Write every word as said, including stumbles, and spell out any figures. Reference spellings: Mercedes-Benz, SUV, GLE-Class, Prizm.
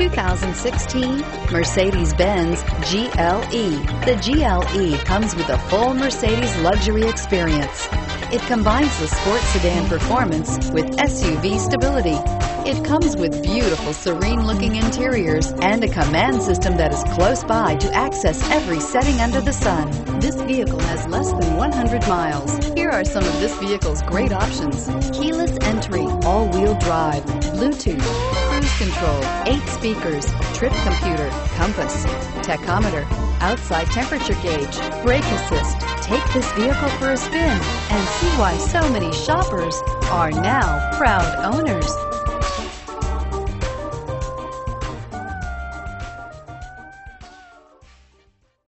two thousand sixteen Mercedes-Benz G L E. The G L E comes with a full Mercedes luxury experience. It combines the sports sedan performance with S U V stability. It comes with beautiful, serene-looking interiors and a command system that is close by to access every setting under the sun. This vehicle has less than one hundred miles. Here are some of this vehicle's great options: keyless entry, all-wheel drive, Bluetooth, cruise control, eight speakers, trip computer, compass, tachometer, outside temperature gauge, brake assist. Take this vehicle for a spin and see why so many shoppers are now proud owners.